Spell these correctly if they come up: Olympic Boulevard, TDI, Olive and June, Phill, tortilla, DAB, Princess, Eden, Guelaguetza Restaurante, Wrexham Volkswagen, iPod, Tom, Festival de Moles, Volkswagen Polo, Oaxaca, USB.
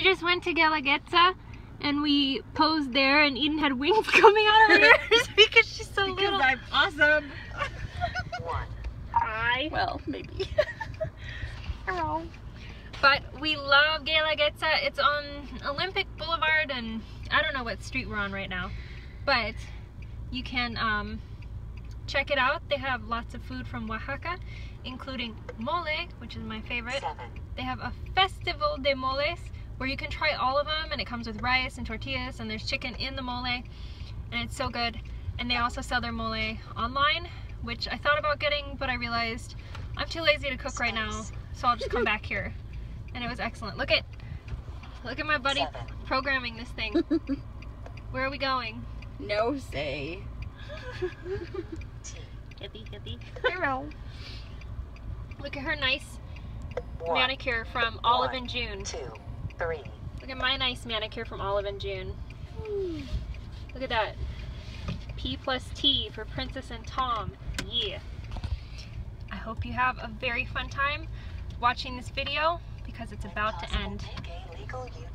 We just went to Guelaguetza and we posed there, and Eden had wings coming out of her ears because she's so little. Because I'm awesome. Well, maybe. Hello. But we love Guelaguetza. It's on Olympic Boulevard, and I don't know what street we're on right now. But you can check it out. They have lots of food from Oaxaca, including mole, which is my favorite. They have a festival de moles where you can try all of them, and it comes with rice and tortillas, and there's chicken in the mole, and it's so good. And they also sell their mole online, which I thought about getting, but I realized I'm too lazy to cook right now, so I'll just come back here. And it was excellent. Look at my buddy programming this thing. Where are we going? No say. Hippie, hippie. Hello. Look at her nice manicure from Olive and June. 2, 3. Look at my nice manicure from Olive and June. Look at that. P+T for Princess and Tom. Yeah. I hope you have a very fun time watching this video, because it's about to end.